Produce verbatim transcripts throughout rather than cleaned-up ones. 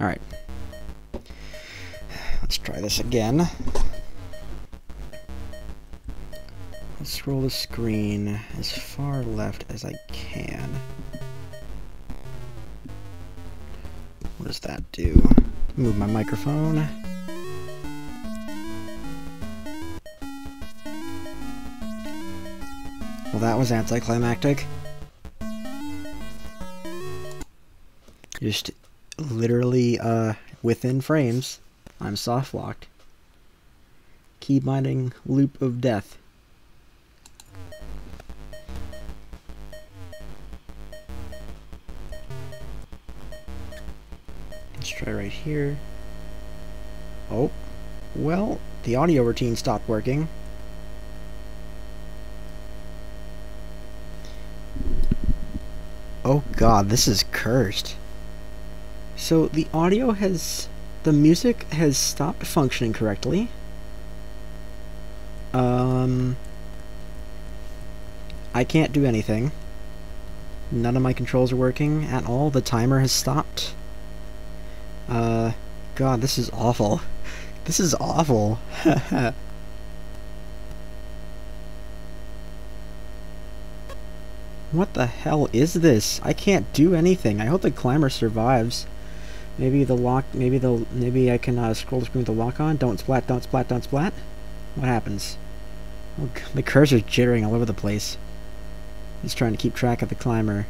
All right, let's try this again. Let's scroll the screen as far left as I can. What does that do? Move my microphone. Well, that was anticlimactic. Just literally uh, within frames, I'm soft locked. Keep mining loop of death. Let's try right here. Oh, well, the audio routine stopped working. Oh god, this is cursed. So the audio has, the music has stopped functioning correctly. Um, I can't do anything. None of my controls are working at all. The timer has stopped. Uh, God, this is awful. This is awful. What the hell is this? I can't do anything. I hope the climber survives. Maybe the lock, maybe the, maybe I can uh, scroll the screen with the lock on. Don't splat, don't splat, don't splat. What happens? Oh, the cursor's jittering all over the place. He's trying to keep track of the climber.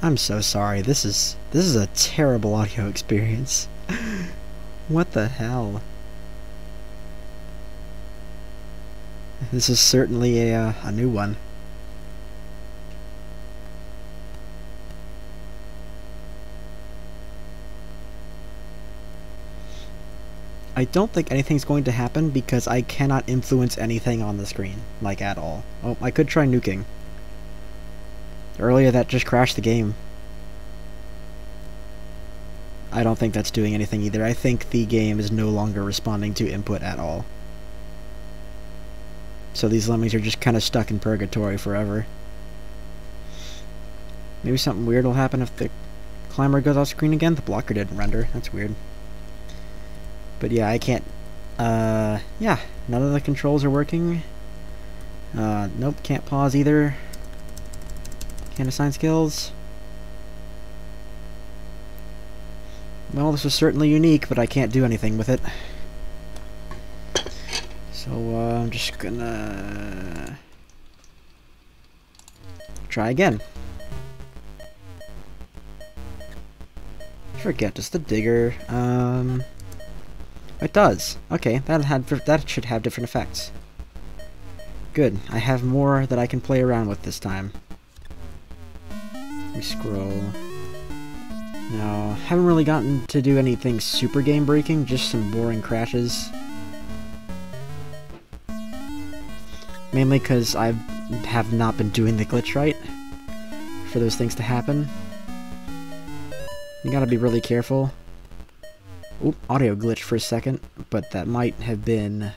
I'm so sorry. This is, this is a terrible audio experience. What the hell? This is certainly a, uh, a new one. I don't think anything's going to happen because I cannot influence anything on the screen, like at all. Oh, I could try nuking. Earlier that just crashed the game. I don't think that's doing anything either. I think the game is no longer responding to input at all. So these lemmings are just kind of stuck in purgatory forever. Maybe something weird will happen if the climber goes off screen again. The blocker didn't render. That's weird. But yeah, I can't... Uh, yeah, none of the controls are working. Uh, nope, can't pause either. Can't assign skills. Well, this was certainly unique, but I can't do anything with it. So, uh, I'm just gonna... try again. Forget, does the digger... Um... It does. Okay, that had that should have different effects. Good. I have more that I can play around with this time. Let me scroll. No, haven't really gotten to do anything super game breaking, just some boring crashes. Mainly because I have not been doing the glitch right for those things to happen. You gotta be really careful. Oop, audio glitch for a second, but that might have been...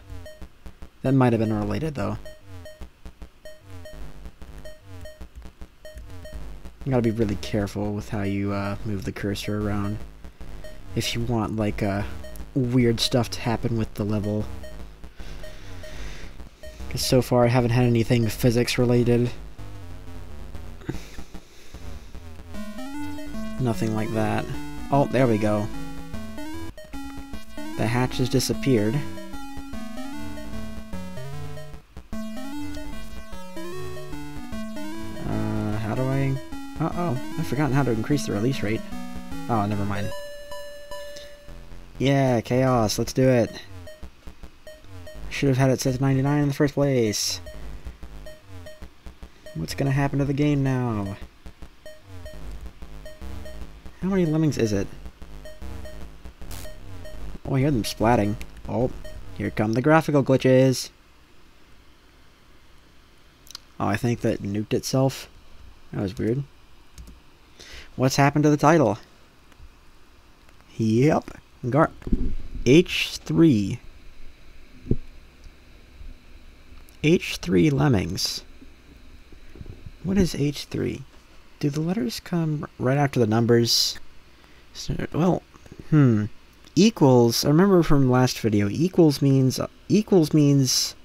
That might have been related, though. You gotta be really careful with how you uh, move the cursor around. If you want, like, uh, weird stuff to happen with the level. Because so far I haven't had anything physics-related. Nothing like that. Oh, there we go. The hatch has disappeared. Uh, how do I... Uh-oh, I've forgotten how to increase the release rate. Oh, never mind. Yeah, chaos, let's do it. Should have had it set to ninety-nine in the first place. What's gonna happen to the game now? How many lemmings is it? Oh, I hear them splatting. Oh, here come the graphical glitches. Oh, I think that nuked itself. That was weird. What's happened to the title? Yep. Gar H three. H three Lemmings. What is H three? Do the letters come right after the numbers? Well, hmm. Equals, I remember from last video, equals means, uh, equals means,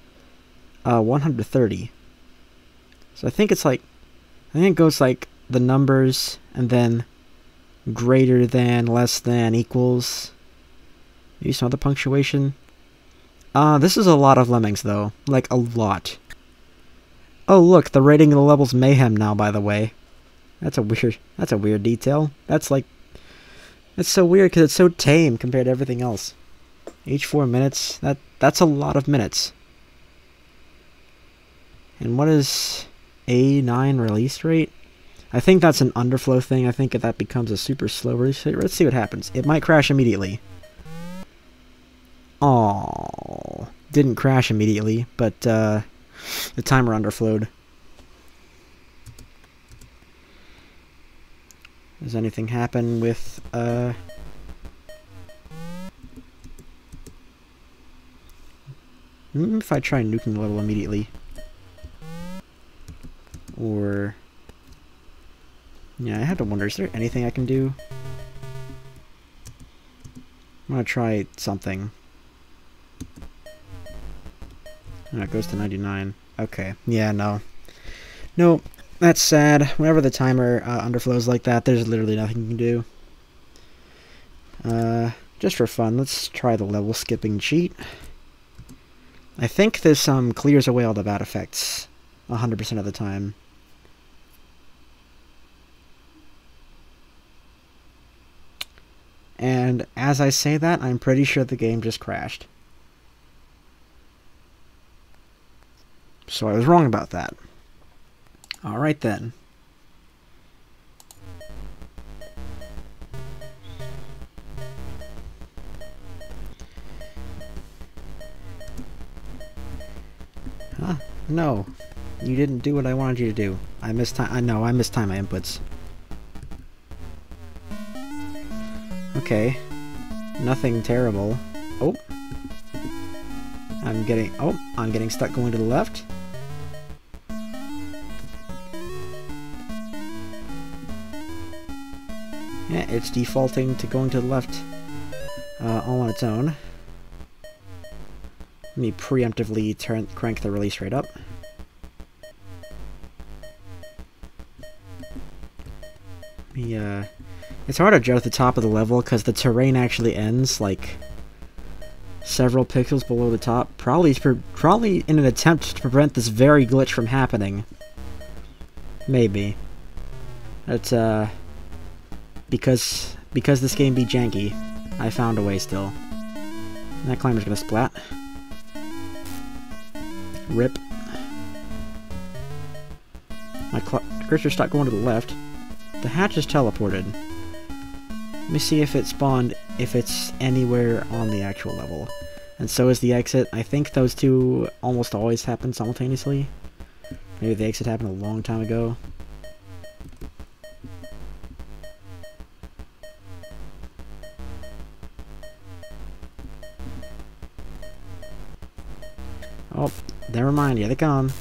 uh, one hundred thirty. So I think it's like, I think it goes like the numbers, and then greater than, less than, equals. Maybe some other punctuation. Uh, this is a lot of lemmings, though. Like, a lot. Oh, look, the rating of the level's Mayhem now, by the way. That's a weird, that's a weird detail. That's like, it's so weird because it's so tame compared to everything else. Each four minutes, that that's a lot of minutes. And what is A nine release rate? I think that's an underflow thing. I think if that becomes a super slow release rate, let's see what happens. It might crash immediately. Aww. Didn't crash immediately, but uh, the timer underflowed. Does anything happen with, uh... if I try nuking the level immediately? Or... yeah, I have to wonder, is there anything I can do? I'm gonna try something. Oh, it goes to ninety-nine. Okay. Yeah, no. Nope. That's sad. Whenever the timer uh, underflows like that, there's literally nothing you can do. Uh, just for fun, let's try the level skipping cheat. I think this um, clears away all the bad effects one hundred percent of the time. And as I say that, I'm pretty sure the game just crashed. So I was wrong about that. Alright then. no. You didn't do what I wanted you to do. I missed time. I know, I missed time my inputs. Okay. Nothing terrible. Oh. I'm getting... Oh, I'm getting stuck going to the left. Yeah, it's defaulting to going to the left uh, all on its own. Let me preemptively turn, crank the release rate up. Yeah, it's hard to judge the top of the level because the terrain actually ends like several pixels below the top. Probably, probably in an attempt to prevent this very glitch from happening. Maybe. That's uh, because because this game be janky, I found a way still. And that climber's gonna splat. Rip. My cursor's stuck going to the left. The hatch is teleported. Let me see if it spawned, if it's anywhere on the actual level. And so is the exit. I think those two almost always happen simultaneously. Maybe the exit happened a long time ago. Oh, never mind. Yeah, they're gone.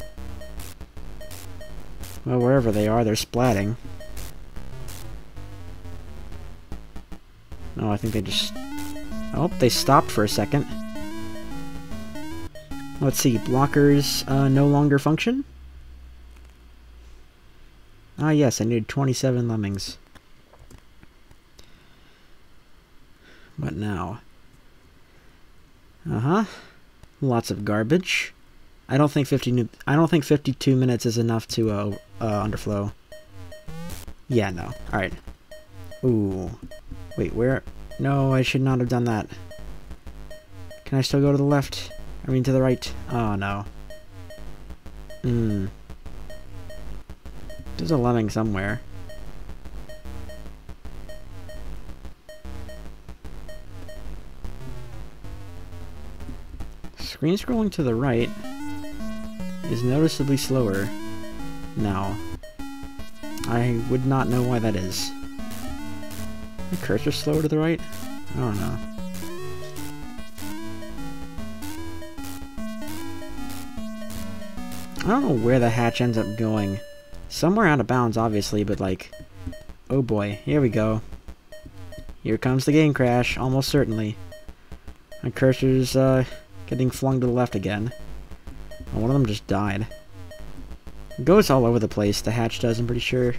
Well, wherever they are, they're splatting. No, I think they just... Oh, they stopped for a second. Let's see, blockers uh, no longer function? Ah yes, I needed twenty-seven lemmings. But now... Uh-huh. Lots of garbage. I don't think fifty new I don't think fifty-two minutes is enough to uh, uh, underflow. Yeah, no. Alright. Ooh. Wait, where? No, I should not have done that. Can I still go to the left? I mean, to the right. Oh, no. Hmm. There's a lemming somewhere. Screen scrolling to the right is noticeably slower now. I would not know why that is. The cursor's slower to the right? I don't know. I don't know where the hatch ends up going. Somewhere out of bounds, obviously, but like... Oh boy, here we go. Here comes the game crash, almost certainly. My cursor's uh, getting flung to the left again. Oh, one of them just died. It goes all over the place, the hatch does, I'm pretty sure.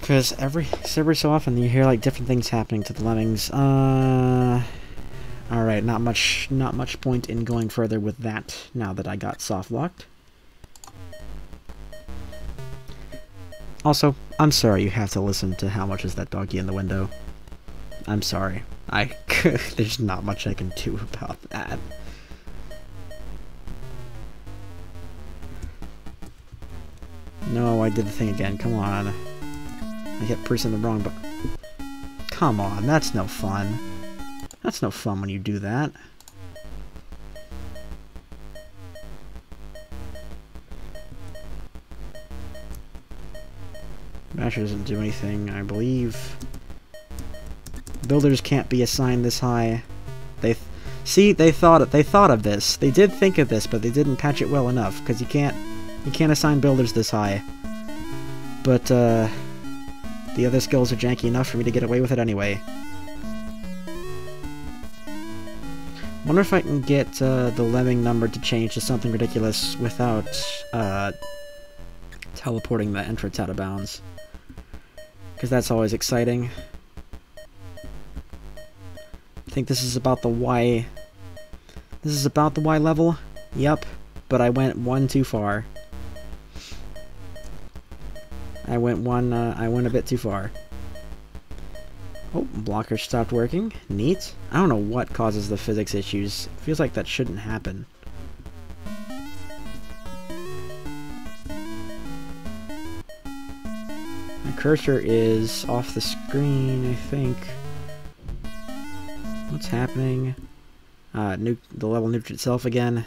Because every, every so often you hear like different things happening to the lemmings. Uh, all right, not much, not much point in going further with that now that I got soft locked. Also, I'm sorry you have to listen to how much is that doggy in the window. I'm sorry. I there's not much I can do about that. No, I did the thing again. Come on. I kept pressing the wrong button. Come on, that's no fun. That's no fun when you do that. Masher doesn't do anything, I believe. Builders can't be assigned this high. They th see, they thought it. They thought of this. They did think of this, but they didn't patch it well enough because you can't, you can't assign builders this high. But uh. The other skills are janky enough for me to get away with it anyway. Wonder if I can get uh, the lemming number to change to something ridiculous without uh, teleporting the entrance out of bounds. Because that's always exciting. I think this is about the Y... This is about the Y level? Yep, but I went one too far. I went one, uh, I went a bit too far. Oh, blocker stopped working. Neat. I don't know what causes the physics issues. It feels like that shouldn't happen. My cursor is off the screen, I think. What's happening? Uh, nuked the level nuked itself again.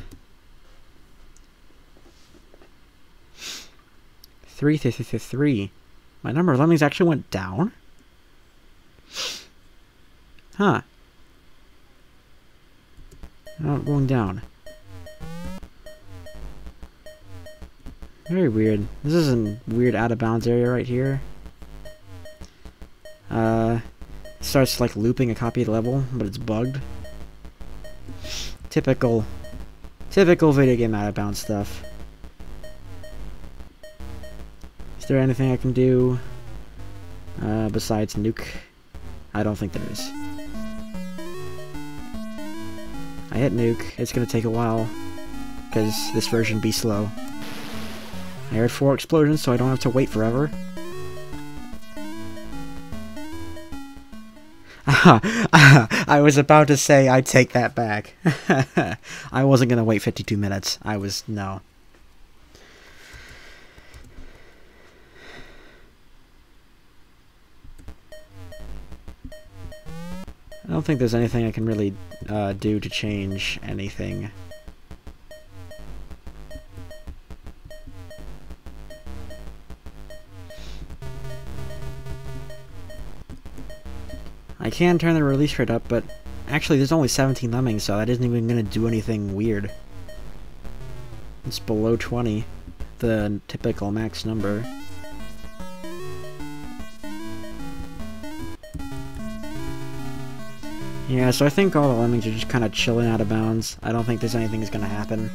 Three, three, three, three. My number of lemmings actually went down? Huh. Not going down. Very weird. This is a weird out-of-bounds area right here. Uh, it starts like looping a copy of the level, but it's bugged. Typical. Typical video game out-of-bounds stuff. Is there anything I can do uh, besides nuke? I don't think there is. I hit nuke. It's gonna take a while because this version be slow. I heard four explosions, so I don't have to wait forever. I was about to say I take that back. I wasn't gonna wait fifty-two minutes. I was no. I don't think there's anything I can really uh, do to change anything. I can turn the release rate up, but actually there's only seventeen lemmings, so that isn't even going to do anything weird. It's below twenty, the typical max number. Yeah, so I think all the lemmings are just kind of chilling out of bounds. I don't think there's anything that's going to happen.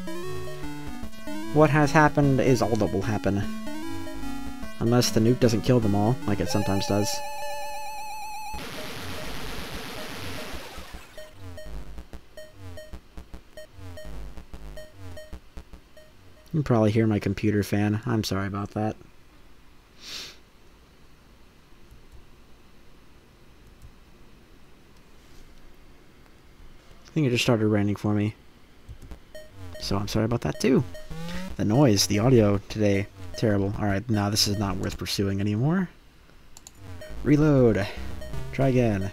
What has happened is all that will happen. Unless the nuke doesn't kill them all, like it sometimes does. You can probably hear my computer fan. I'm sorry about that. I think it just started raining for me. So I'm sorry about that too. The noise, the audio today, terrible. Alright, now this is not worth pursuing anymore. Reload. Try again.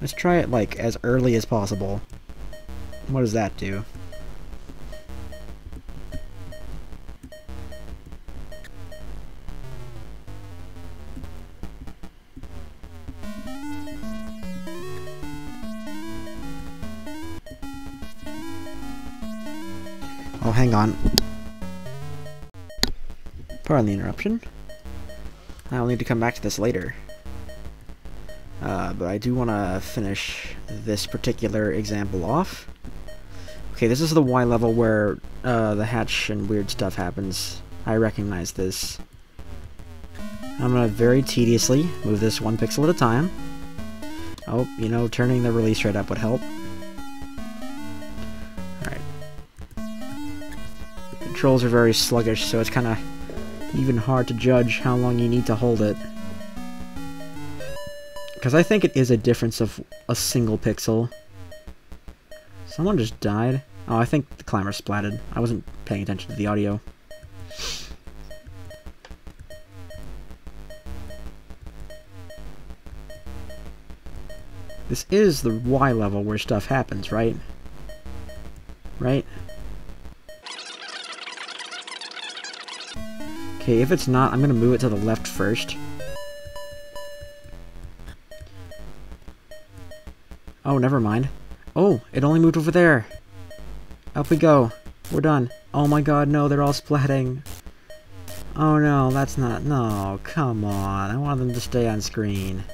Let's try it like as early as possible. What does that do? Oh, hang on. Pardon the interruption. I'll need to come back to this later. Uh, but I do want to finish this particular example off. Okay, this is the Y level where uh, the hatch and weird stuff happens. I recognize this. I'm going to very tediously move this one pixel at a time. Oh, you know, turning the release rate up would help. Controls are very sluggish, so it's kind of even hard to judge how long you need to hold it. Because I think it is a difference of a single pixel. Someone just died. Oh, I think the climber splatted. I wasn't paying attention to the audio. This is the Y level where stuff happens, right? Right? Okay, if it's not, I'm gonna move it to the left first. Oh, never mind. Oh, it only moved over there. Up we go. We're done. Oh my god, no, they're all splatting. Oh no, that's not... No, come on. I want them to stay on screen.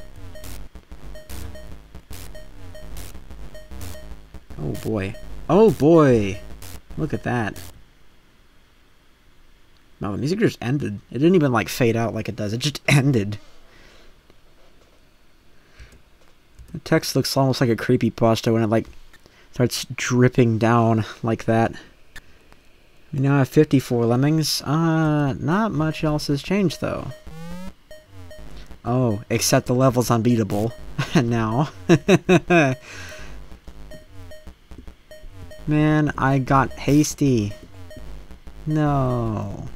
Oh boy. Oh boy! Look at that. No, the music just ended. It didn't even, like, fade out like it does. It just ended. The text looks almost like a creepypasta when it, like, starts dripping down like that. We now have fifty-four lemmings. Uh, not much else has changed, though. Oh, except the level's unbeatable. Now. Man, I got hasty. No.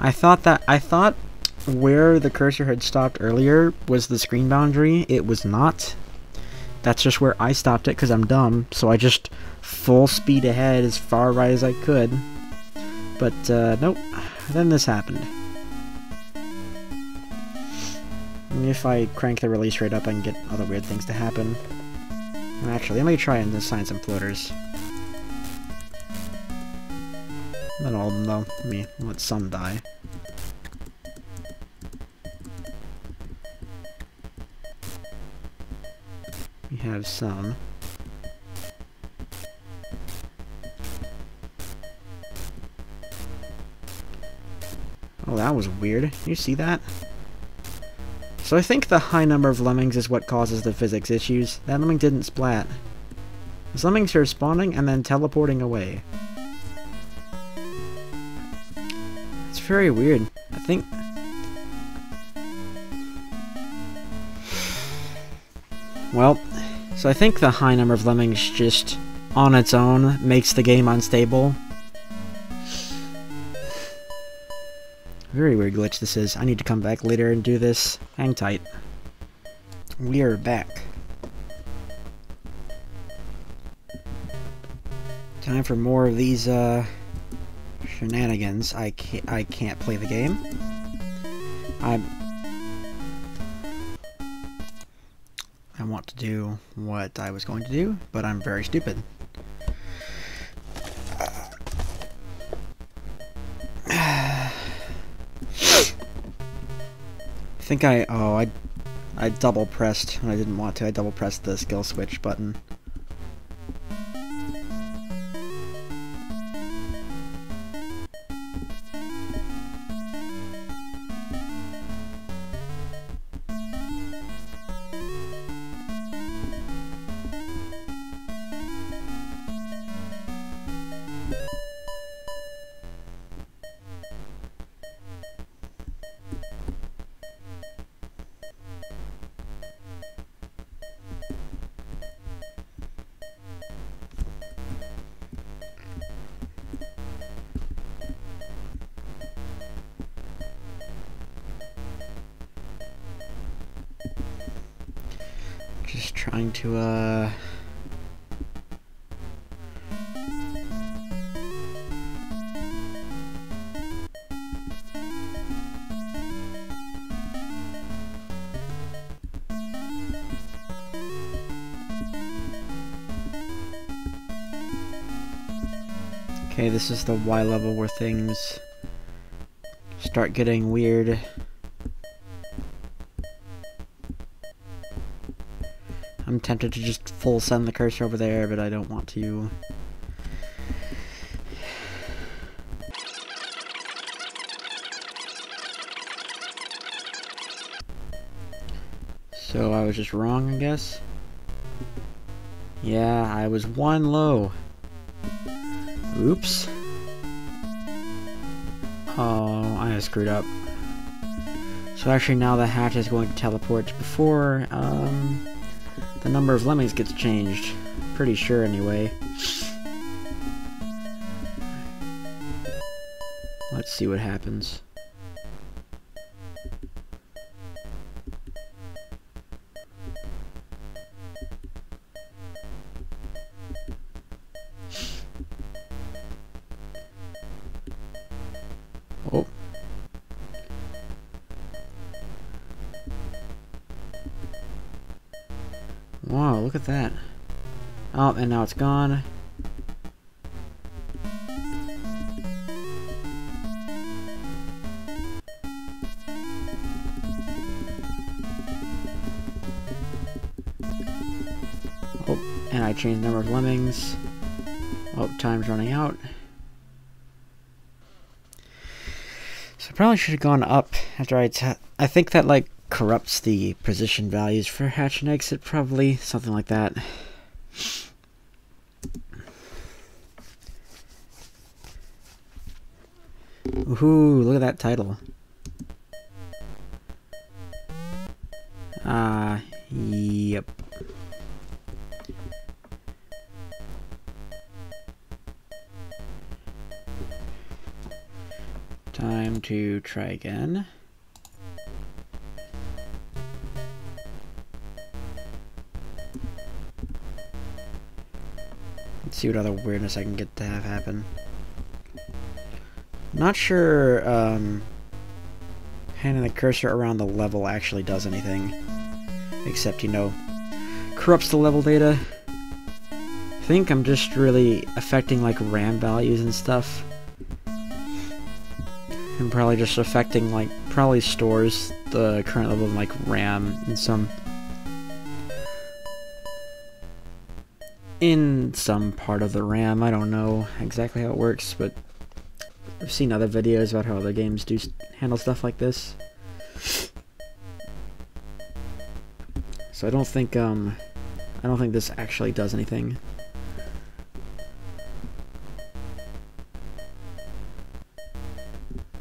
I thought that- I thought where the cursor had stopped earlier was the screen boundary. It was not. That's just where I stopped it because I'm dumb, so I just full speed ahead as far right as I could. But, uh, nope. then this happened. And if I crank the release rate up, I can get other weird things to happen. And actually, let me try and assign some floaters. Not all of them, though. I mean, let some die. We have some. Oh, that was weird. You see that? So I think the high number of lemmings is what causes the physics issues. That lemming didn't splat. These lemmings are spawning and then teleporting away. It's very weird. I think... Well, so I think the high number of lemmings just, on its own, makes the game unstable. Very weird glitch this is. I need to come back later and do this. Hang tight. We're back. Time for more of these, uh... shenanigans. I can't, I can't play the game. I'm... I want to do what I was going to do, but I'm very stupid. I think I, oh, I, I double pressed, I didn't want to, I double pressed the skill switch button. Just trying to, uh... Okay, this is the Y level where things start getting weird. I'm tempted to just full send the cursor over there, but I don't want to. So I was just wrong, I guess? Yeah, I was one low. Oops. Oh, I screwed up. So actually now the hatch is going to teleport before, um... the number of lemmings gets changed. Pretty sure, anyway. Let's see what happens. Oh. Wow, look at that. Oh, and now it's gone. Oh, and I changed the number of lemmings. Oh, time's running out. So I probably should have gone up after I... T I think that, like, corrupts the position values for hatch and exit, probably. Something like that. Ooh, look at that title. Ah, uh, yep. Time to try again. See what other weirdness I can get to have happen. Not sure um, handing the cursor around the level actually does anything. Except, you know, corrupts the level data. I think I'm just really affecting like RAM values and stuff. And probably just affecting like, probably stores the current level of like RAM in some... in some part of the RAM. I don't know exactly how it works, but I've seen other videos about how other games do handle stuff like this. So I don't think um I don't think this actually does anything.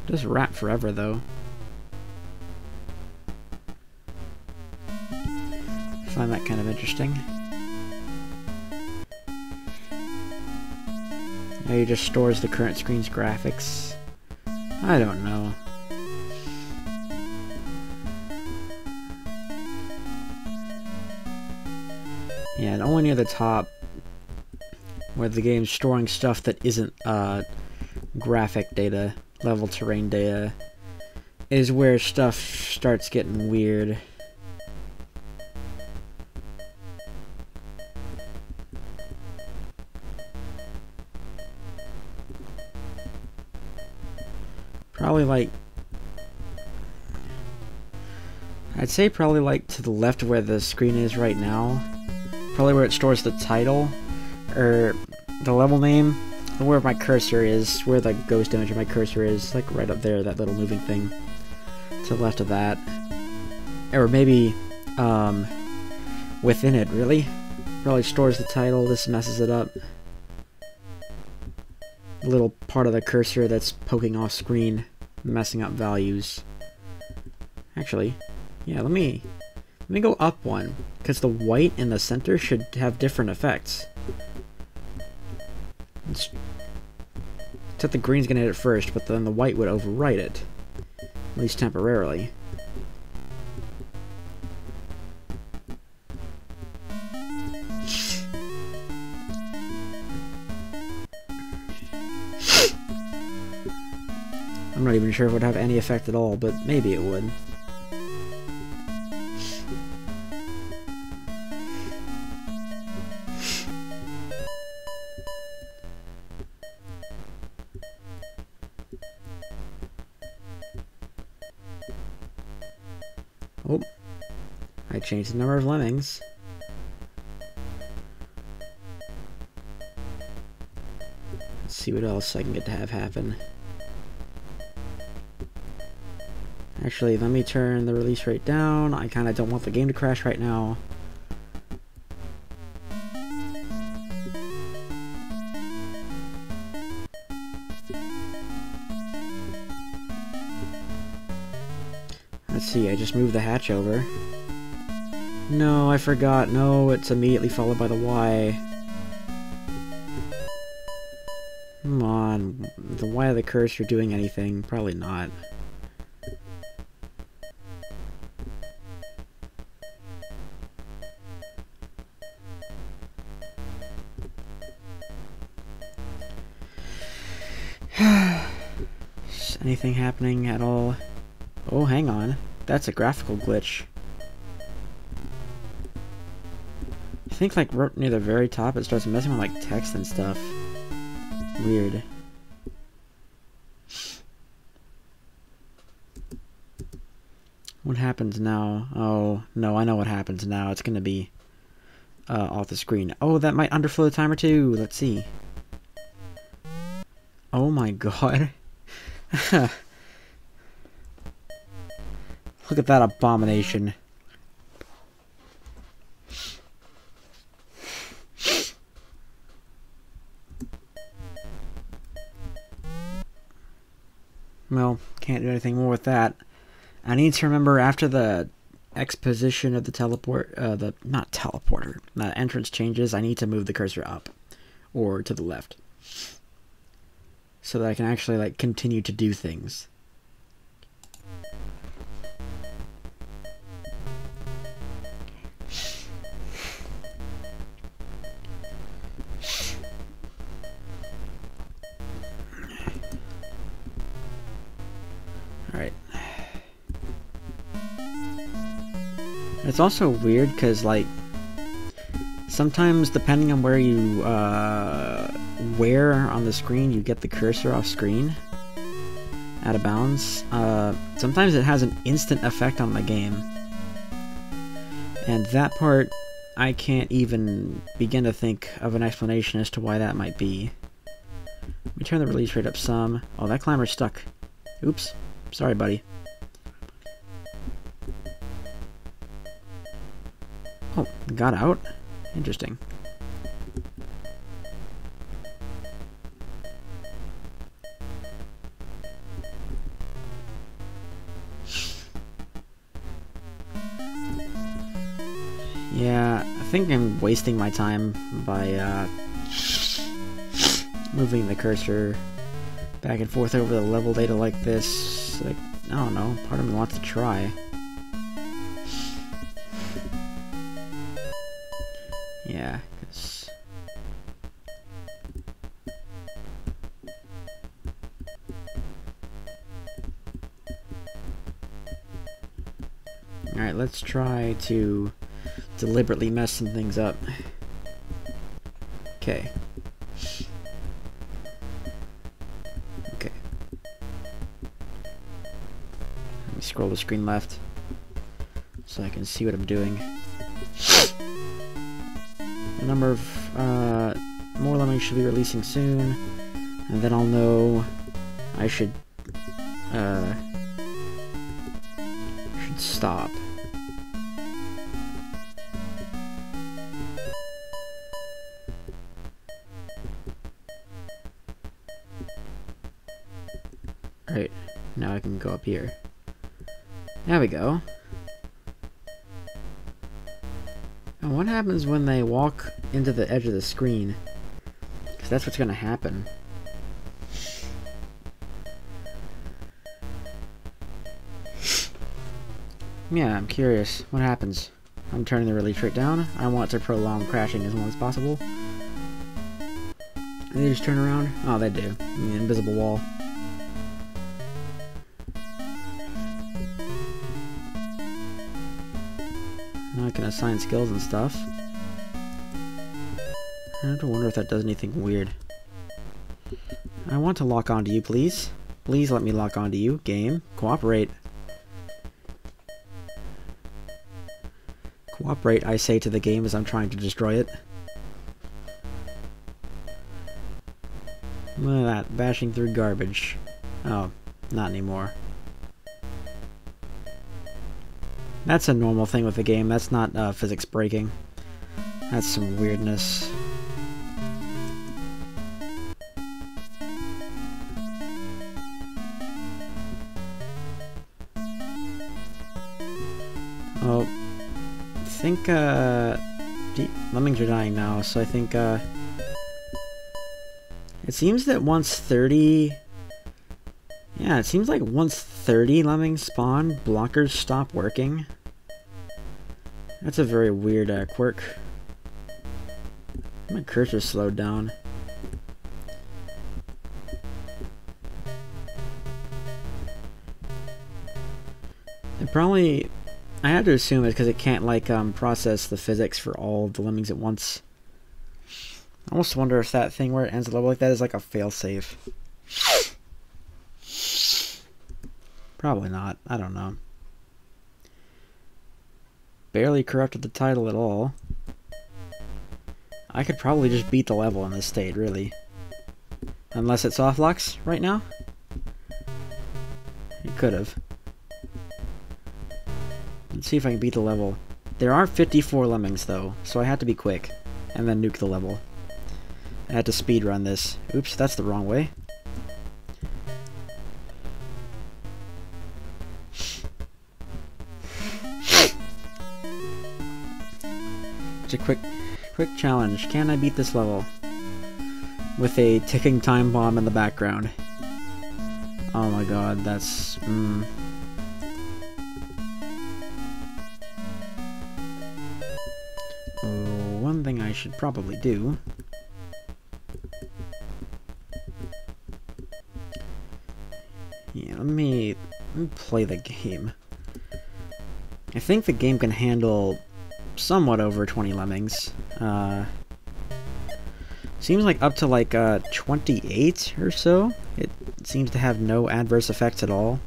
Just wrap forever though. I find that kind of interesting. Maybe it just stores the current screen's graphics. I don't know. Yeah, and only near the top, where the game's storing stuff that isn't uh, graphic data, level terrain data, is where stuff starts getting weird. Probably like, I'd say probably like to the left where the screen is right now, probably where it stores the title, or the level name, and where my cursor is, where the ghost image of my cursor is, like right up there, that little moving thing, to the left of that, or maybe um, within it really, probably stores the title, this messes it up. Little part of the cursor that's poking off screen, messing up values. Actually, yeah, let me let me go up one, because the white in the center should have different effects. It's, except the green's gonna hit it first, but then the white would overwrite it, at least temporarily. I'm not even sure if it would have any effect at all, but maybe it would. Oh, I changed the number of lemmings. Let's see what else I can get to have happen. Actually, let me turn the release rate down. I kind of don't want the game to crash right now. Let's see, I just moved the hatch over. No, I forgot. No, it's immediately followed by the Y. Come on. The Y of the cursor doing anything? Probably not. Anything happening at all? Oh, hang on. That's a graphical glitch. I think like right near the very top it starts messing with like text and stuff. Weird. What happens now? Oh, no, I know what happens now. It's gonna be uh, off the screen. Oh, that might underflow the timer too. Let's see. Oh my god. Look at that abomination. Well, can't do anything more with that. I need to remember after the exposition of the teleport, uh, the not teleporter, the entrance changes, I need to move the cursor up or to the left, so that I can actually like continue to do things. Alright. It's also weird because, like, sometimes depending on where you, uh, where on the screen you get the cursor off screen, out of bounds, uh, sometimes it has an instant effect on the game. And that part, I can't even begin to think of an explanation as to why that might be. Let me turn the release rate up some. Oh, that climber's stuck. Oops. Sorry, buddy. Oh, got out? Interesting. Yeah, I think I'm wasting my time by uh, moving the cursor back and forth over the level data like this. Like, I don't know, part of me wants to try. Yeah, because... Alright, let's try to deliberately mess some things up. Okay. Okay. Let me scroll the screen left so I can see what I'm doing. A number of uh, more Lemmings should be releasing soon, and then I'll know I should uh, should stop. Alright, now I can go up here. There we go. And what happens when they walk into the edge of the screen? Because that's what's going to happen. Yeah, I'm curious. What happens? I'm turning the release rate down. I want to prolong crashing as long as possible. And they just turn around? Oh, they do. I mean, invisible wall. I can assign skills and stuff. I have to wonder if that does anything weird. I want to lock onto you, please. Please let me lock onto you. Game, cooperate. Cooperate, I say to the game as I'm trying to destroy it. Look at that, bashing through garbage. Oh, not anymore. That's a normal thing with the game, that's not uh, physics breaking. That's some weirdness. Oh, I think uh, Lemmings are dying now, so I think uh, it seems that once thirty... Yeah, it seems like once thirty Lemmings spawn, blockers stop working. That's a very weird uh, quirk. My cursor's slowed down. It probably... I had to assume it's because it can't, like, um, process the physics for all the Lemmings at once. I almost wonder if that thing where it ends a level like that is like a failsafe. Probably not. I don't know. Barely corrupted the title at all. I could probably just beat the level in this state, really. Unless it soft locks right now? It could have. Let's see if I can beat the level. There are fifty-four Lemmings, though, so I had to be quick. And then nuke the level. I had to speedrun this. Oops, that's the wrong way. It's a quick, quick challenge. Can I beat this level? With a ticking time bomb in the background. Oh my god, that's... Mm. Oh, one thing I should probably do... Yeah, let me, let me play the game. I think the game can handle somewhat over twenty lemmings. Uh, seems like up to like uh, twenty-eight or so. It seems to have no adverse effects at all.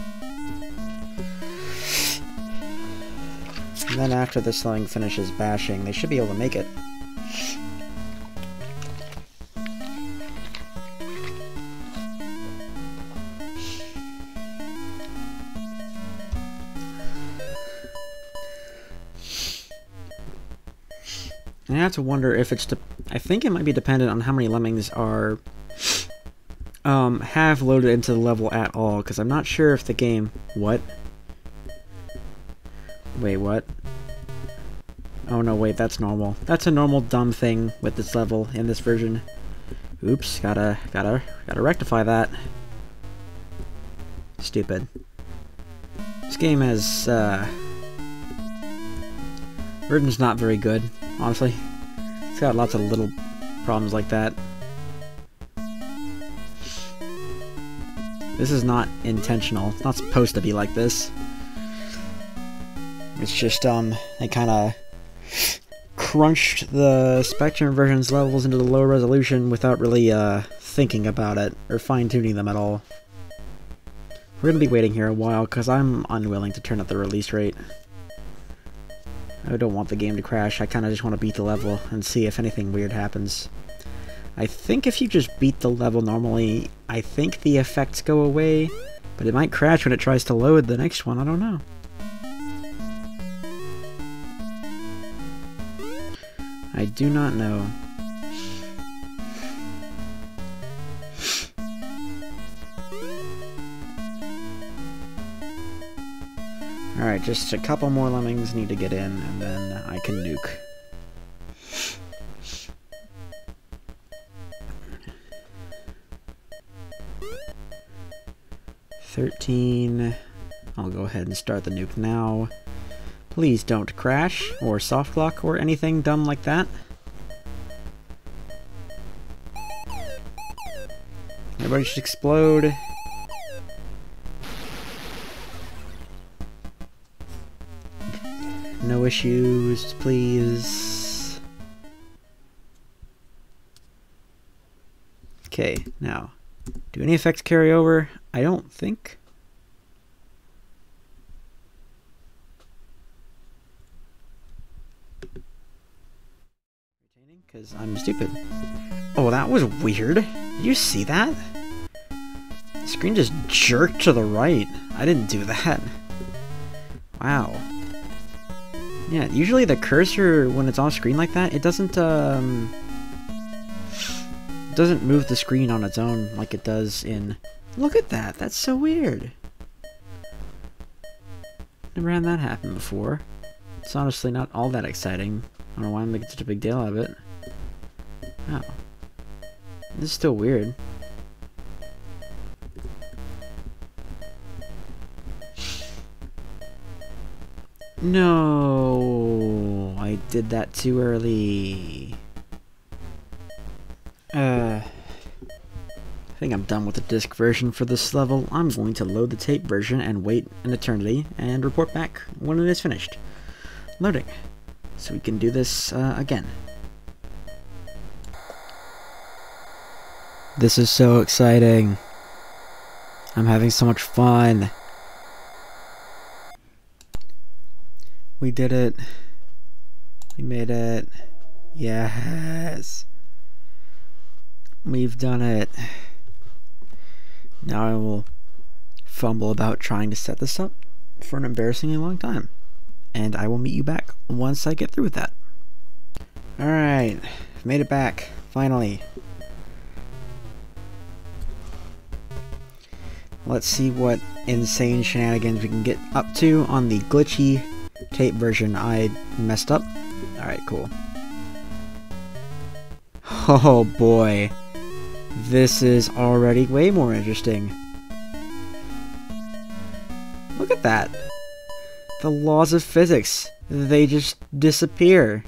And then after this thing finishes bashing, they should be able to make it. And I have to wonder if it's... De I think it might be dependent on how many lemmings are... Um, have loaded into the level at all, because I'm not sure if the game... What? Wait, what? Oh no, wait, that's normal. That's a normal dumb thing with this level in this version. Oops, gotta, gotta, gotta rectify that. Stupid. This game has, uh... version's not very good, honestly. It's got lots of little problems like that. This is not intentional. It's not supposed to be like this. It's just, um, they kind of crunched the Spectrum version's levels into the low resolution without really, uh, thinking about it, or fine-tuning them at all. We're gonna be waiting here a while, because I'm unwilling to turn up the release rate. I don't want the game to crash, I kind of just want to beat the level and see if anything weird happens. I think if you just beat the level normally, I think the effects go away, but it might crash when it tries to load the next one, I don't know. I do not know. Alright, just a couple more lemmings need to get in, and then I can nuke. thirteen... I'll go ahead and start the nuke now. Please don't crash, or soft lock, or anything dumb like that. Everybody should explode. No issues, please. Okay, now, do any effects carry over? I don't think. Because I'm stupid. Oh, that was weird. Did you see that? The screen just jerked to the right. I didn't do that. Wow. Yeah, usually the cursor, when it's off screen like that, it doesn't, um... doesn't move the screen on its own like it does in... Look at that! That's so weird! Never had that happen before. It's honestly not all that exciting. I don't know why I'm making such a big deal out of it. Oh. This is still weird. No, I did that too early. Uh, I think I'm done with the disc version for this level. I'm going to load the tape version and wait an eternity and report back when it is finished. Loading. So we can do this uh, again. This is so exciting. I'm having so much fun. We did it. We made it. Yes. We've done it. Now I will fumble about trying to set this up for an embarrassingly long time. And I will meet you back once I get through with that. Alright. Made it back. Finally. Let's see what insane shenanigans we can get up to on the glitchy tape version I messed up. Alright, cool. Oh boy. This is already way more interesting. Look at that. The laws of physics. They just disappear.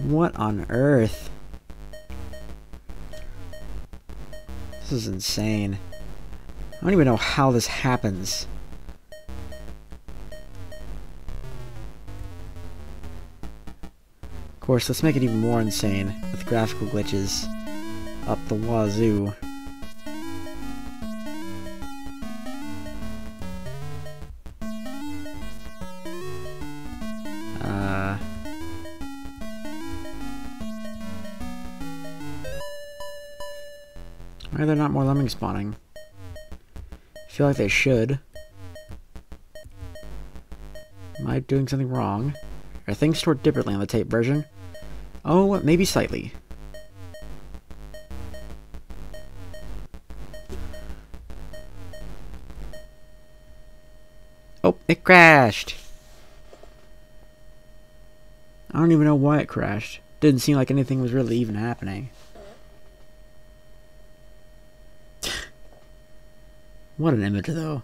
What on earth? This is insane. I don't even know how this happens. Of course, let's make it even more insane with graphical glitches up the wazoo. Uh... Why are there not more lemming spawning? I feel like they should. Am I doing something wrong? Are things stored differently on the tape version? Oh, maybe slightly. Oh, it crashed! I don't even know why it crashed. Didn't seem like anything was really even happening. What an image, though.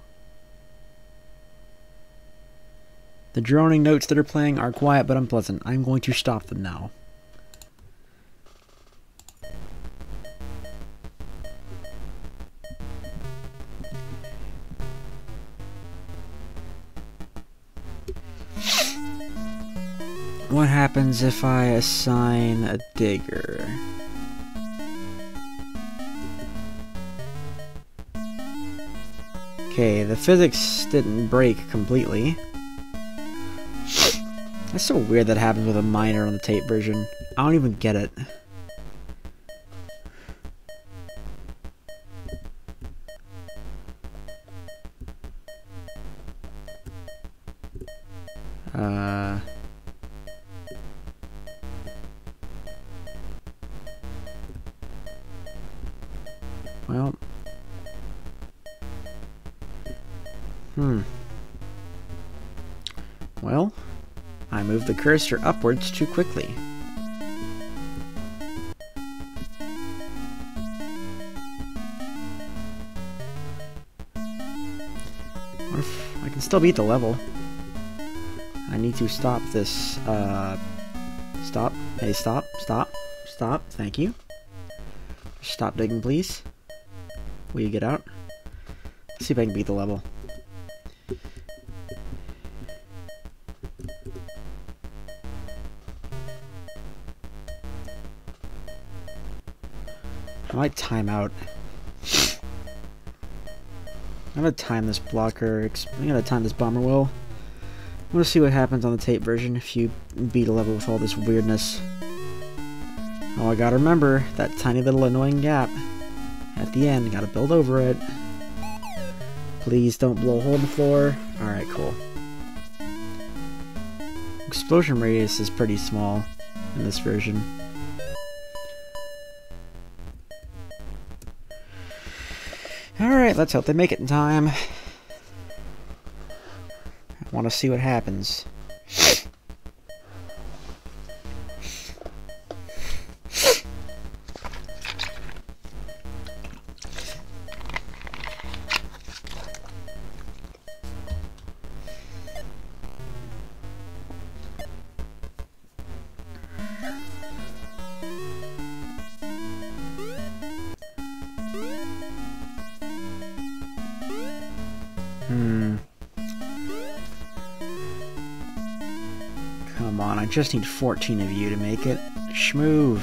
The droning notes that are playing are quiet but unpleasant. I'm going to stop them now. What happens if I assign a digger? Okay, the physics didn't break completely. That's so weird that happens with a minor on the tape version. I don't even get it. Uh... Well... Hmm. Well, I moved the cursor upwards too quickly. What if I can still beat the level? I need to stop this, uh... Stop. Hey, stop. Stop. Stop. Thank you. Stop digging, please. Will you get out? Let's see if I can beat the level. I might time out. I'm gonna time this blocker. I'm gonna time this bomber wheel. I'm gonna see what happens on the tape version if you beat a level with all this weirdness. Oh, I gotta remember that tiny little annoying gap at the end. Gotta build over it. Please don't blow a hole in the floor. Alright, cool. Explosion radius is pretty small in this version. Alright, let's hope they make it in time. I want to see what happens. Hmm. Come on, I just need fourteen of you to make it. Shmoove.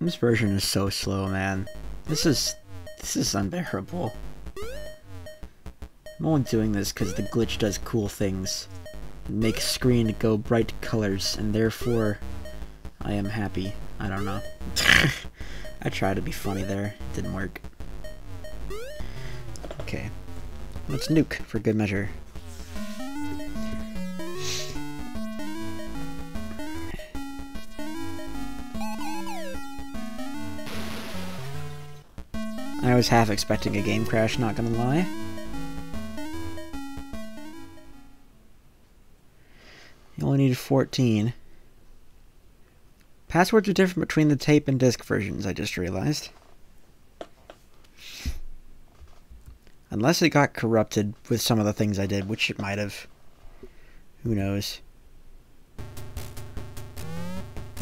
This version is so slow, man. This is... this is unbearable. I'm only doing this because the glitch does cool things. It makes screen go bright colors, and therefore I am happy. I don't know. I tried to be funny there. It didn't work. Okay. Let's nuke for good measure. I was half expecting a game crash, not gonna lie. You only need fourteen. Passwords are different between the tape and disc versions, I just realized. Unless it got corrupted with some of the things I did, which it might have. Who knows?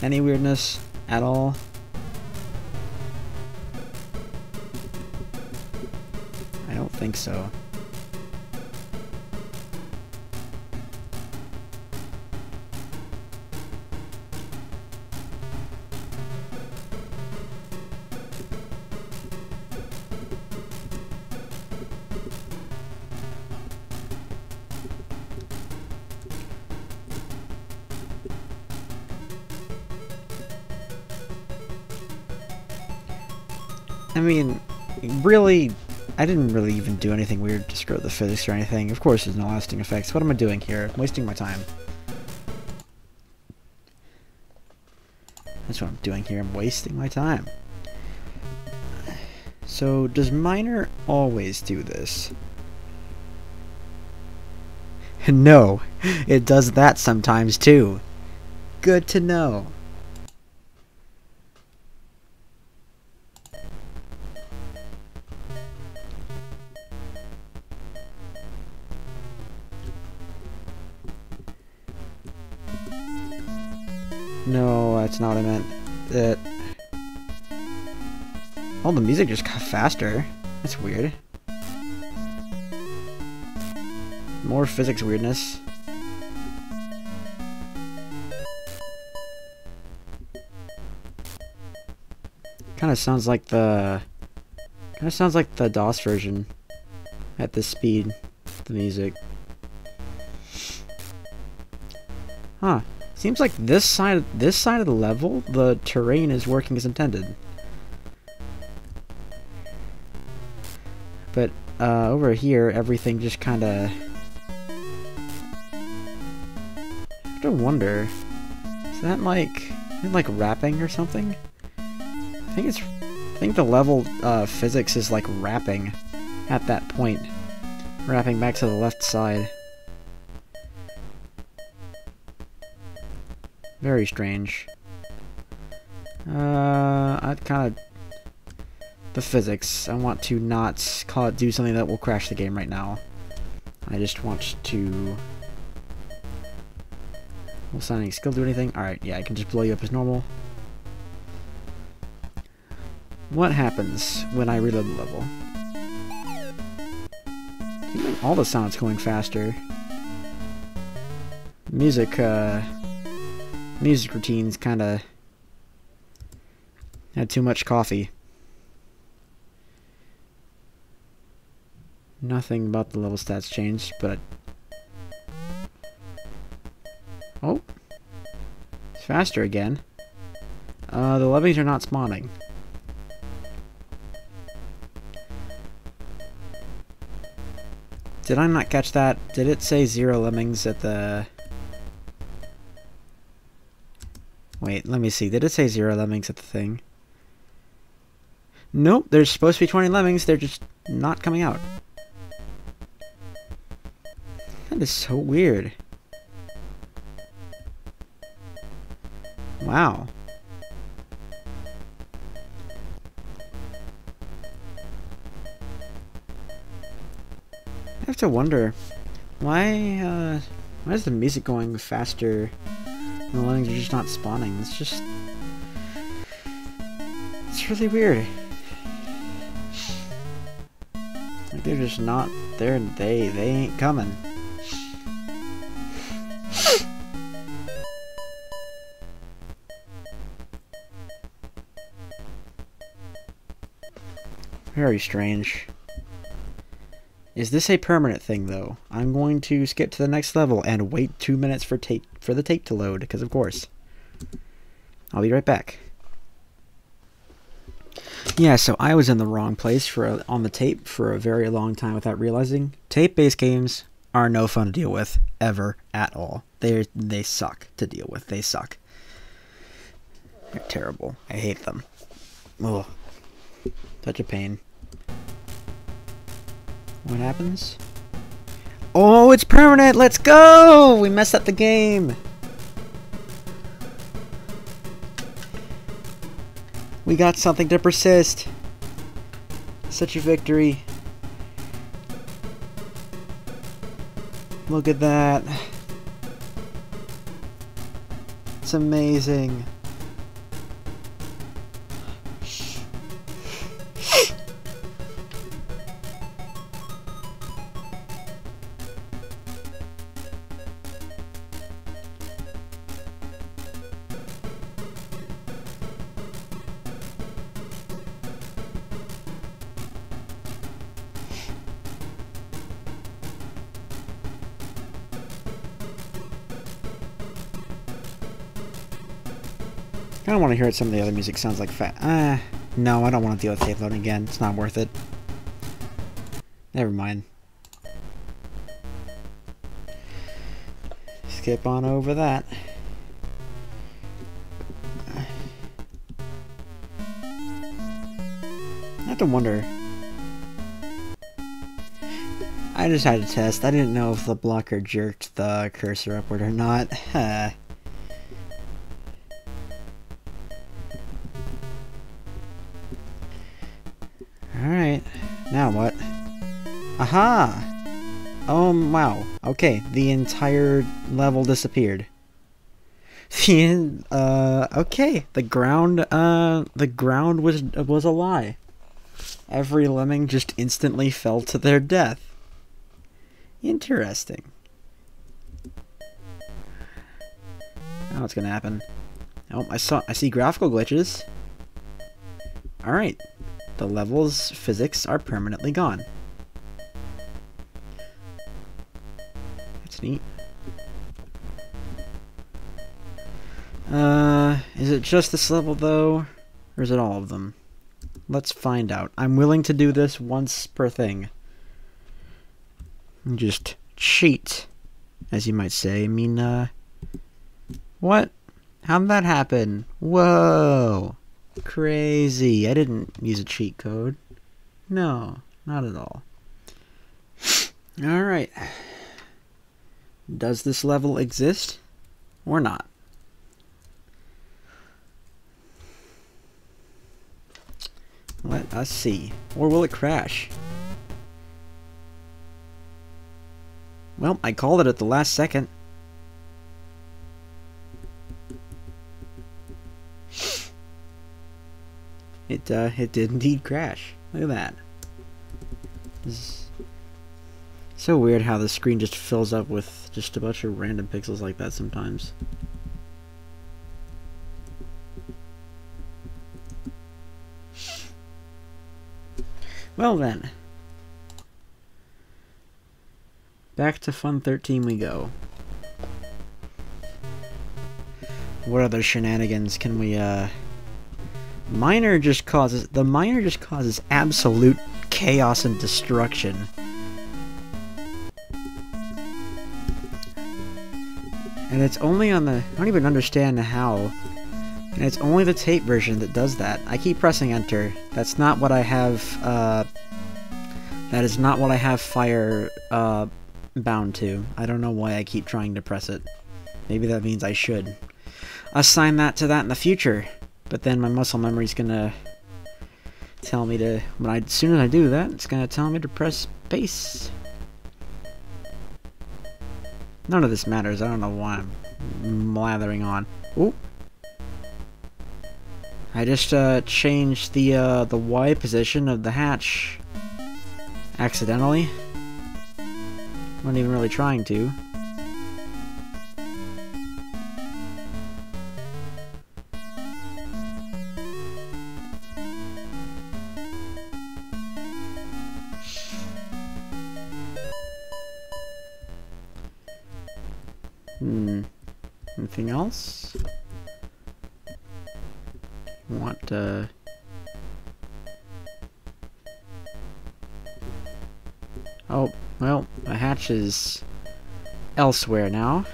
Any weirdness at all? I don't think so. I mean, really, I didn't really even do anything weird to screw up the physics or anything. Of course there's no lasting effects. What am I doing here? I'm wasting my time. That's what I'm doing here. I'm wasting my time. So, does Miner always do this? No, it does that sometimes too. Good to know. No, that's not what I meant. That. Oh, the music just got faster. That's weird. More physics weirdness. Kind of sounds like the. Kind of sounds like the DOS version. At this speed, the music. Huh. Seems like this side, this side of the level, the terrain is working as intended. But uh, over here, everything just kind of. I have to wonder. Is that like, is it like rapping or something? I think it's. I think the level uh, physics is like rapping, at that point, rapping back to the left side. Very strange. Uh, I'd kind of... The physics. I want to not call it, do something that will crash the game right now. I just want to... Will signing skill do anything? Alright, yeah, I can just blow you up as normal. What happens when I reload the level? All the sounds going faster. Music, uh... music routines kinda had too much coffee. Nothing about the level stats changed, but oh, it's faster again. Uh, the Lemmings are not spawning. Did I not catch that? Did it say zero Lemmings at the? Wait, let me see. Did it say zero Lemmings at the thing? Nope, there's supposed to be twenty Lemmings. They're just not coming out. That is so weird. Wow. I have to wonder, why, uh, why is the music going faster? The Lemmings are just not spawning. It's just... It's really weird. Like, they're just not... They're... They... They ain't coming. Very strange. Is this a permanent thing, though? I'm going to skip to the next level and wait two minutes for tape for the tape to load, because of course. I'll be right back. Yeah, so I was in the wrong place for a, on the tape for a very long time without realizing. Tape-based games are no fun to deal with, ever, at all. They they suck to deal with. They suck. They're terrible. I hate them. Ugh. Such a pain. What happens? Oh, it's permanent! Let's go! We messed up the game! We got something to persist. Such a victory. Look at that. It's amazing. I don't want to hear what some of the other music sounds like. Fat. Ah, uh, no, I don't want to deal with tape loading again. It's not worth it. Never mind. Skip on over that. I have to wonder. I just had a test. I didn't know if the blocker jerked the cursor upward or not. Alright, now what? Aha! Um, wow. Okay, the entire level disappeared. The in, uh, okay, the ground, uh, the ground was, was a lie. Every lemming just instantly fell to their death. Interesting. Now what's gonna happen? Oh, I saw, I see graphical glitches. Alright. The level's physics are permanently gone. That's neat. Uh, is it just this level though? Or is it all of them? Let's find out. I'm willing to do this once per thing. Just cheat, as you might say. I mean, uh... what? How'd that happen? Whoa! Crazy. I didn't use a cheat code. No, not at all. Alright. Does this level exist or not? Let us see. Or will it crash? Well, I called it at the last second. It, uh, it did indeed crash. Look at that. It's so weird how the screen just fills up with just a bunch of random pixels like that sometimes. Well then. Back to Fun thirteen we go. What other shenanigans can we, uh... Miner just causes the miner just causes absolute chaos and destruction. And it's only on the I don't even understand how. And it's only the tape version that does that. I keep pressing enter. That's not what I have uh that is not what I have fire uh bound to. I don't know why I keep trying to press it. Maybe that means I should assign that to that in the future. But then my muscle memory's gonna tell me to. When I, as soon as I do that, it's gonna tell me to press space. None of this matters. I don't know why I'm blathering on. Ooh! I just uh, changed the uh, the Y position of the hatch accidentally. Wasn't even really trying to. Hmm. Anything else? Want uh Oh, well, the hatch is elsewhere now.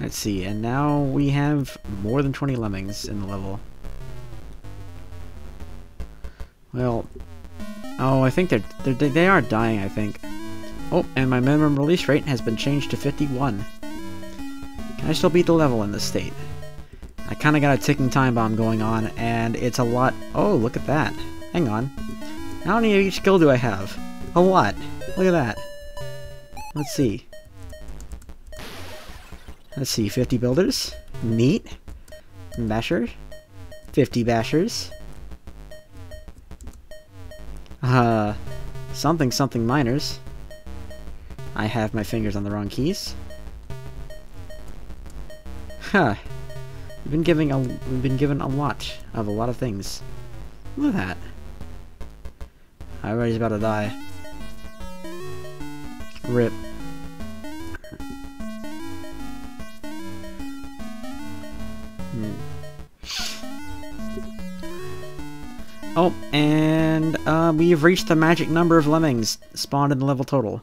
Let's see, and now we have more than twenty lemmings in the level. Well, oh, I think they're, they're they are dying, I think. Oh, and my minimum release rate has been changed to fifty-one. Can I still beat the level in this state? I kinda got a ticking time bomb going on, and it's a lot- oh, look at that. Hang on. How many of each skill do I have? A lot. Look at that. Let's see. Let's see, fifty builders. Neat. Basher. fifty bashers. Uh, something something miners. I have my fingers on the wrong keys. Huh. We've been giving a we've been given a lot of a lot of things. Look at that. Everybody's about to die. Rip. Hmm. Oh, and uh, we've reached the magic number of lemmings spawned in the level total.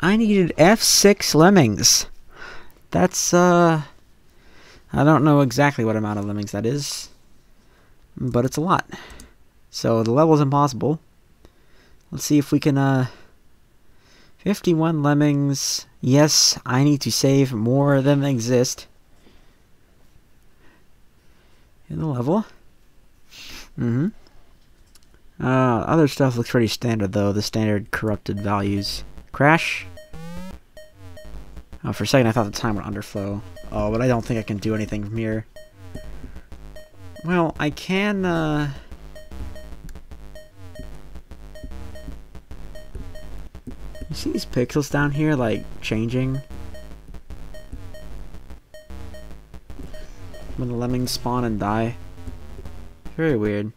I needed F six lemmings. That's uh, I don't know exactly what amount of lemmings that is, but it's a lot. So the level's impossible. Let's see if we can. Uh, fifty-one lemmings. Yes, I need to save more than exist in the level. Mm-hmm. Uh, other stuff looks pretty standard though. The standard corrupted values. Crash. Oh, for a second I thought the time would underflow. Oh, but I don't think I can do anything from here. Well, I can, uh... you see these pixels down here, like, changing? When the lemmings spawn and die. Very weird.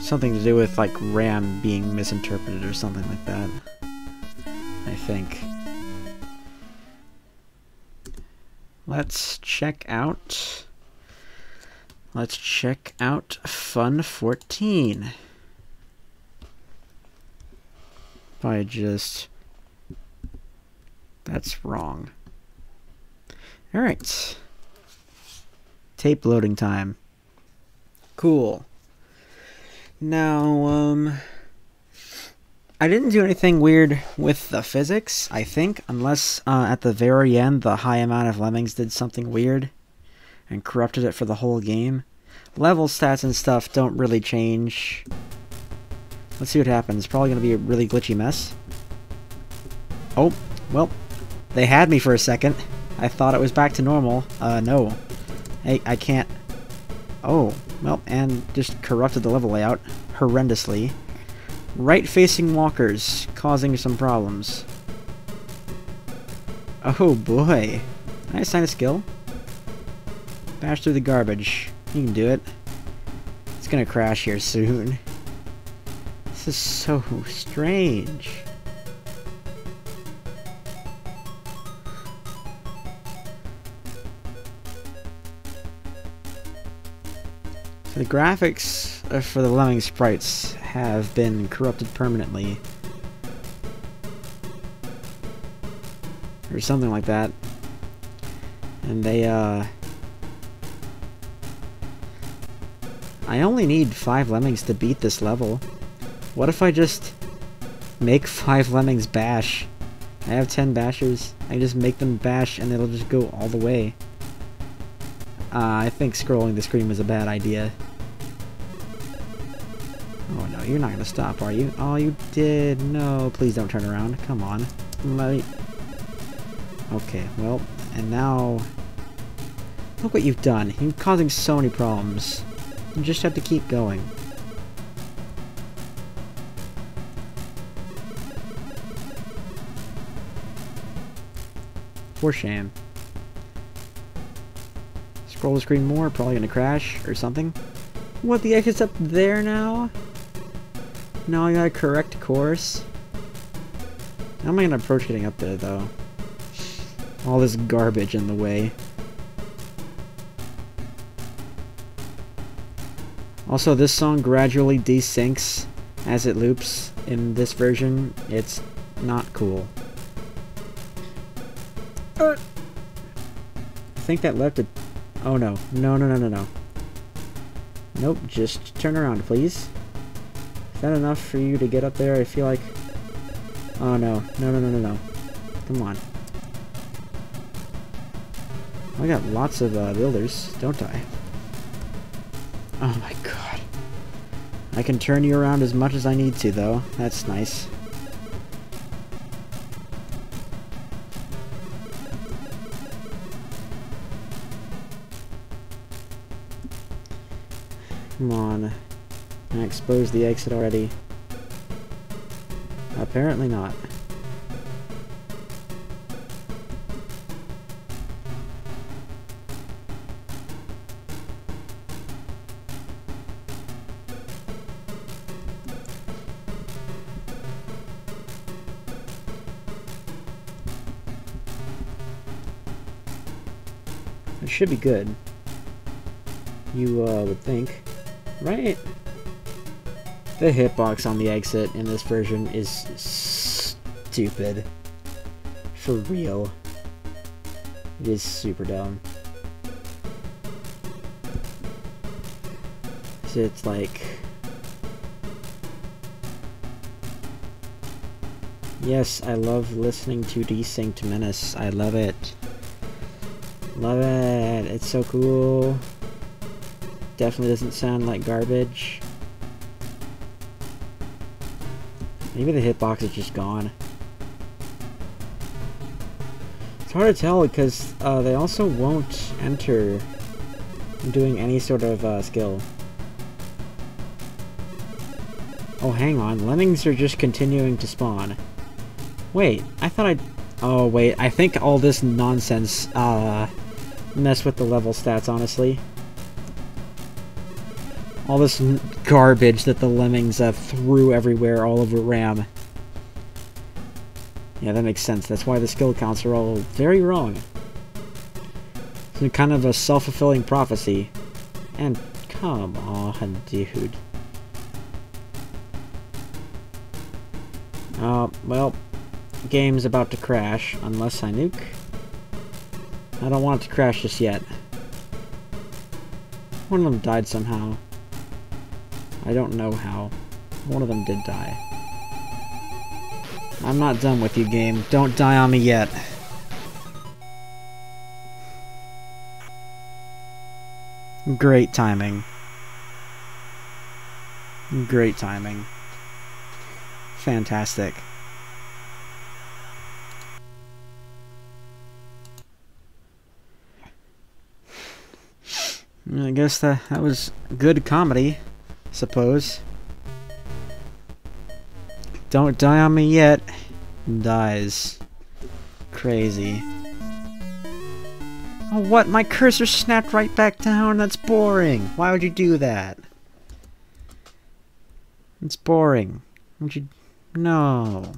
Something to do with, like, RAM being misinterpreted or something like that, I think. Let's check out... Let's check out Fun fourteen. If I just... That's wrong. Alright. Tape loading time. Cool. Now, um... I didn't do anything weird with the physics, I think, unless uh, at the very end the high amount of lemmings did something weird and corrupted it for the whole game. Level stats and stuff don't really change. Let's see what happens. Probably going to be a really glitchy mess. Oh, well, they had me for a second. I thought it was back to normal. Uh, no. Hey, I can't. Oh, well, and just corrupted the level layout horrendously. Right-facing walkers, causing some problems. Oh boy. Can I assign a skill? Bash through the garbage. You can do it. It's gonna crash here soon. This is so strange. So the graphics for the lemming sprites have been corrupted permanently. Or something like that. And they, uh... I only need five lemmings to beat this level. What if I just make five lemmings bash? I have ten bashers. I just make them bash and it'll just go all the way. Uh, I think scrolling the screen was a bad idea. Oh no, you're not gonna stop, are you? Oh, you did. No, please don't turn around. Come on. Let me... Okay, well, and now... Look what you've done. You're causing so many problems. You just have to keep going. For shame. Scroll the screen more, probably gonna crash or something. What, the exit's up there now? Now I gotta correct course. How am I gonna approach getting up there, though? All this garbage in the way. Also, this song gradually desyncs as it loops in this version. It's not cool. Uh, I think that left a... Oh no. No, no, no, no, no. Nope, just turn around, please. Is that enough for you to get up there? I feel like... Oh no. No, no, no, no, no. Come on. I got lots of uh, builders. Don't die. Oh my god. I can turn you around as much as I need to, though. That's nice. I exposed the exit already? Apparently not. It should be good. You uh, would think, right? The hitbox on the exit in this version is stupid. For real. It is super dumb. So it's like... Yes, I love listening to Desynced Menace. I love it. Love it. It's so cool. Definitely doesn't sound like garbage. Maybe the hitbox is just gone. It's hard to tell because uh, they also won't enter doing any sort of uh, skill. Oh, hang on. Lemmings are just continuing to spawn. Wait, I thought I'd... Oh, wait. I think all this nonsense uh, messed with the level stats, honestly. All this garbage that the Lemmings uh, threw everywhere all over RAM. Yeah, that makes sense. That's why the skill counts are all very wrong. It's kind of a self-fulfilling prophecy. And come on, dude. Uh, well, game's about to crash, unless I nuke. I don't want it to crash just yet. One of them died somehow. I don't know how. One of them did die. I'm not done with you, game. Don't die on me yet. Great timing. Great timing. Fantastic. I guess that, that was good comedy. Suppose. Don't die on me yet. Dies. Crazy. Oh, what? My cursor snapped right back down. That's boring. Why would you do that? It's boring. Would you? No.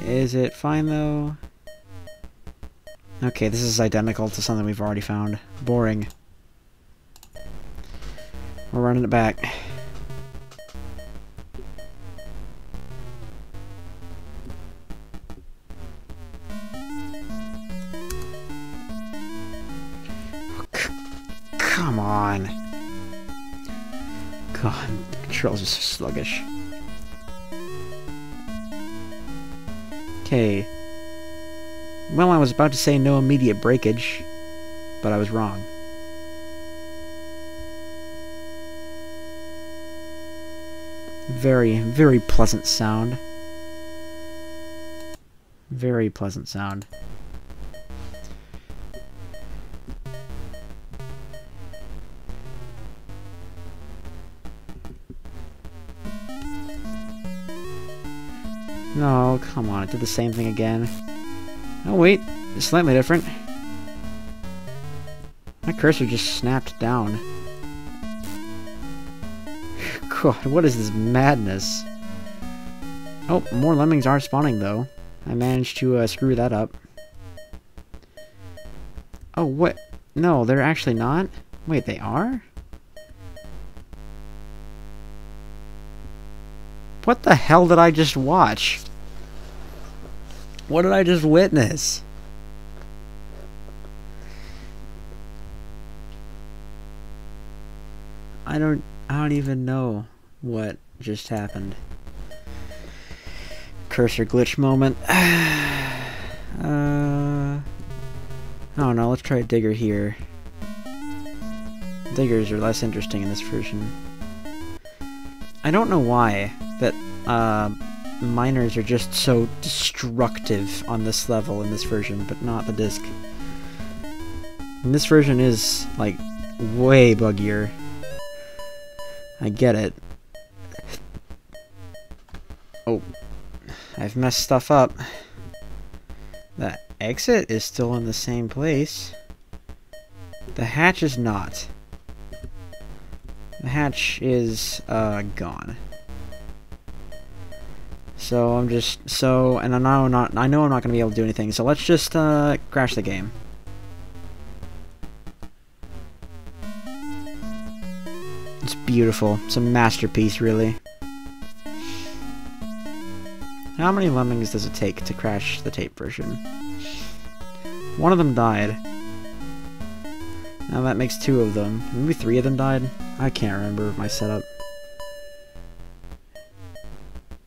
Is it fine though? Okay, this is identical to something we've already found. Boring. We're running it back. Oh, c come on. God, the controls are so sluggish. Okay. Well, I was about to say no immediate breakage, but I was wrong. Very, very pleasant sound. Very pleasant sound. No, come on, it did the same thing again. Oh wait, it's slightly different. My cursor just snapped down. God, what is this madness? Oh, more Lemmings are spawning, though. I managed to uh, screw that up. Oh, what? No, they're actually not? Wait, they are? What the hell did I just watch? What did I just witness? I don't... I don't even know what just happened. Cursor glitch moment. uh, I don't know, let's try Digger here. Diggers are less interesting in this version. I don't know why that uh, miners are just so destructive on this level in this version, but not the disc. And this version is, like, way buggier. I get it. Oh, I've messed stuff up. The exit is still in the same place. The hatch is not. The hatch is, uh, gone. So I'm just, so, and I know I'm not, I know I'm not gonna be able to do anything, so let's just, uh, crash the game. It's beautiful. It's a masterpiece, really. How many lemmings does it take to crash the tape version? One of them died. Now that makes two of them. Maybe three of them died? I can't remember my setup.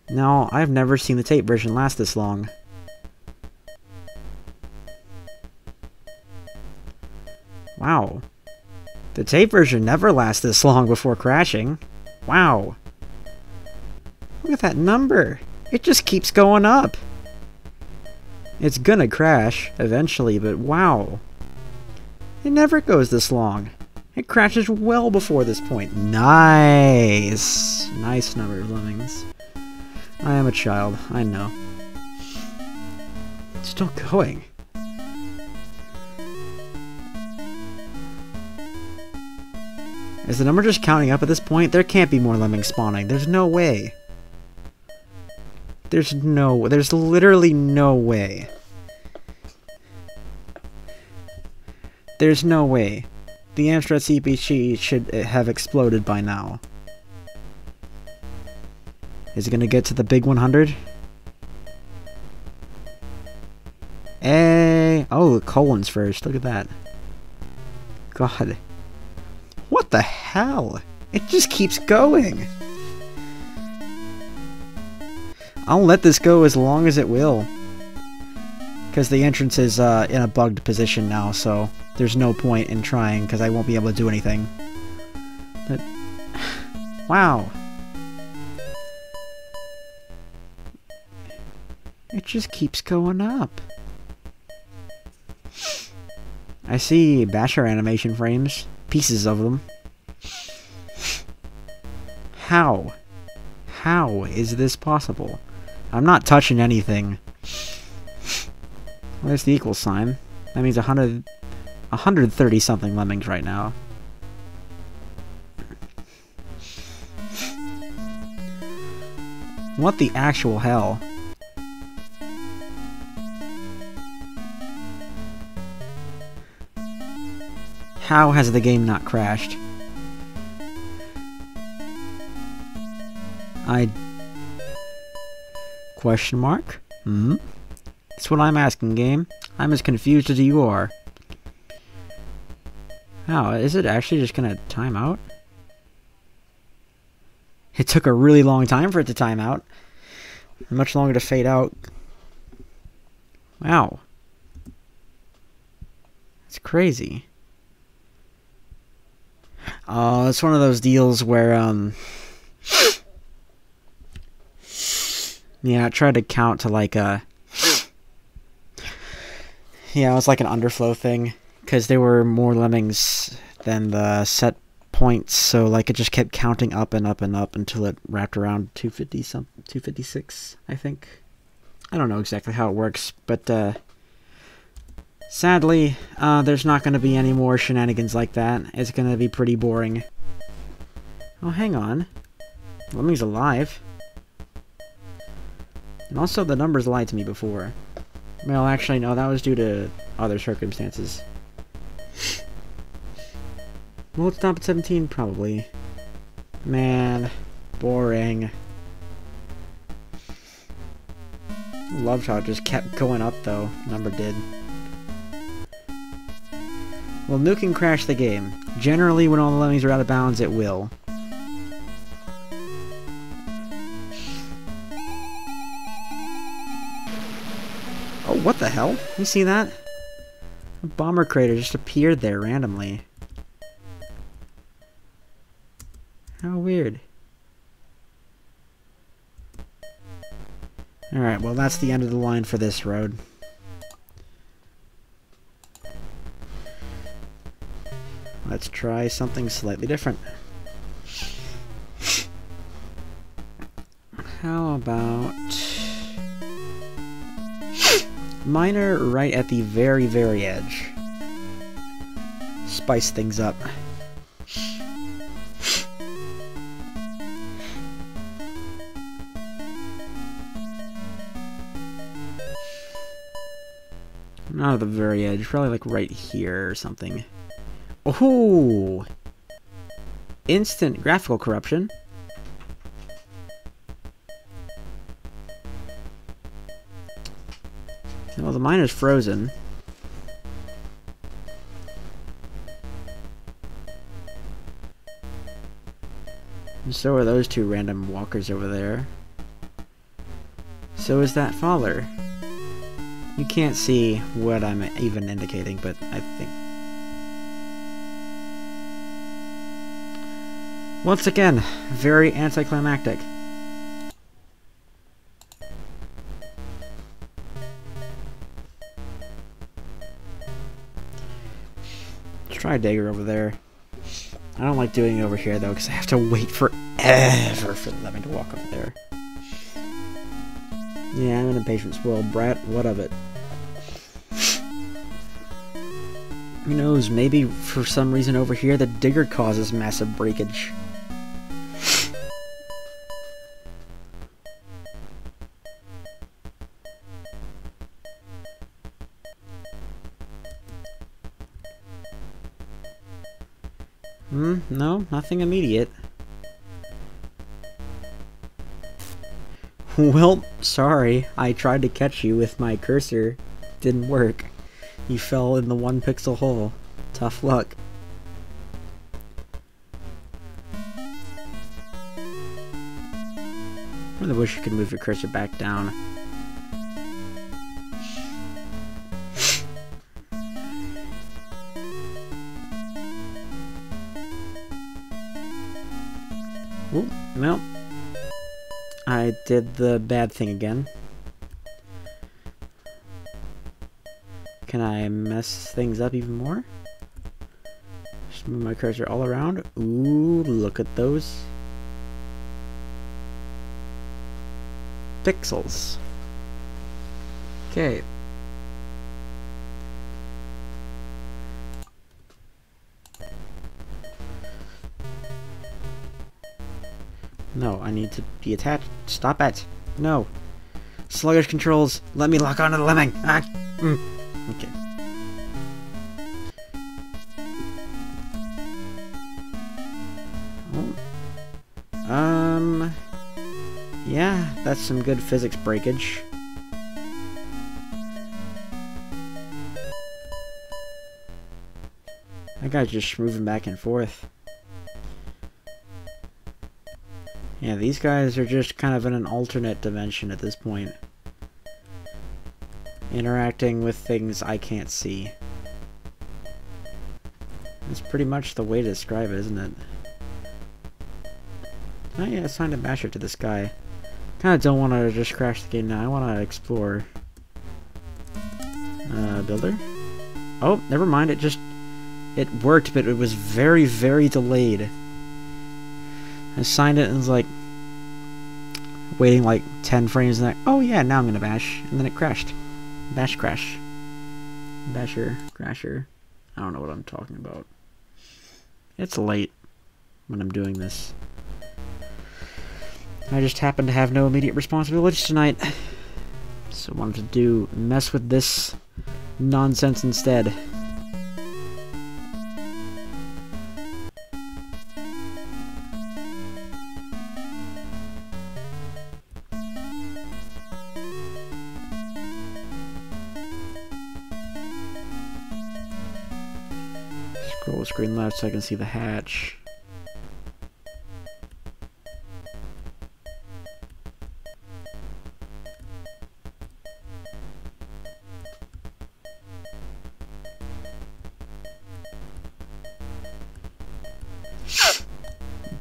Now, I've never seen the tape version last this long. Wow. The tape version never lasts this long before crashing. Wow. Look at that number. It just keeps going up. It's gonna crash eventually, but wow. It never goes this long. It crashes well before this point. Nice! Nice number of lemmings. I am a child, I know. It's still going. Is the number just counting up at this point? There can't be more lemmings spawning. There's no way. There's no... There's literally no way. There's no way. The Amstrad C P C should have exploded by now. Is it gonna get to the big one hundred? Hey! Oh, the colons first. Look at that. God. What the hell? It just keeps going! I'll let this go as long as it will. Because the entrance is uh, in a bugged position now, so there's no point in trying, because I won't be able to do anything. But... wow. It just keeps going up. I see basher animation frames. Pieces of them. How? How is this possible? I'm not touching anything. Where's the equal sign? That means one hundred... one hundred thirty something lemmings right now. What the actual hell? How has the game not crashed? I... Question mark? Hmm? That's what I'm asking, game. I'm as confused as you are. Wow, is it actually just gonna time out? It took a really long time for it to time out. Much longer to fade out. Wow. It's crazy. Oh, uh, it's one of those deals where, um... yeah, I tried to count to, like, a... yeah, it was like an underflow thing. Because there were more lemmings than the set points, so, like, it just kept counting up and up and up until it wrapped around two fifty something, two fifty-six, I think. I don't know exactly how it works, but, uh... sadly, uh, there's not going to be any more shenanigans like that. It's going to be pretty boring. Oh, hang on. Lemming's alive. And also, the numbers lied to me before. Well, actually, no, that was due to other circumstances. Will it stop at seventeen? Probably. Man. Boring. Loved how it just kept going up, though. Number did. Will nuking crash the game? Generally, when all the lemmings are out of bounds, it will. Oh, what the hell? You see that? A bomber crater just appeared there randomly. How weird. Alright, well that's the end of the line for this road. Let's try something slightly different. How about... miner right at the very, very edge. Spice things up. Not at the very edge, probably like right here or something. Oh! Instant graphical corruption. Well, the miner's frozen. And so are those two random walkers over there. So is that faller. You can't see what I'm even indicating, but I think... once again, very anticlimactic. Let's try a dagger over there. I don't like doing it over here, though, because I have to wait forever for the lemming to walk up there. Yeah, I'm an impatient squirrel, brat. What of it? Who knows, maybe for some reason over here the digger causes massive breakage. Hmm, no, nothing immediate. Well, sorry, I tried to catch you with my cursor. Didn't work. You fell in the one pixel hole. Tough luck. I really wish you could move your cursor back down. Ooh, well. I did the bad thing again. Can I mess things up even more? Just move my cursor all around. Ooh, look at those pixels. Okay. No, I need to be attached. Stop it. No. Sluggish controls. Let me lock onto the lemming. Ah. Mm. Okay. Oh. Um. Yeah, that's some good physics breakage. That guy's just moving back and forth. Yeah, these guys are just kind of in an alternate dimension at this point. Interacting with things I can't see. That's pretty much the way to describe it, isn't it? Oh yeah, I signed a mashup to this guy. Kinda don't want to just crash the game now, I want to explore. Uh, builder? Oh, never mind, it just... it worked, but it was very, very delayed. I signed it and was like waiting like ten frames and like, oh yeah, now I'm gonna bash, and then it crashed. Bash crash. Basher, crasher. I don't know what I'm talking about. It's late when I'm doing this. I just happen to have no immediate responsibilities tonight. So I wanted to do mess with this nonsense instead. Scroll the screen left so I can see the hatch.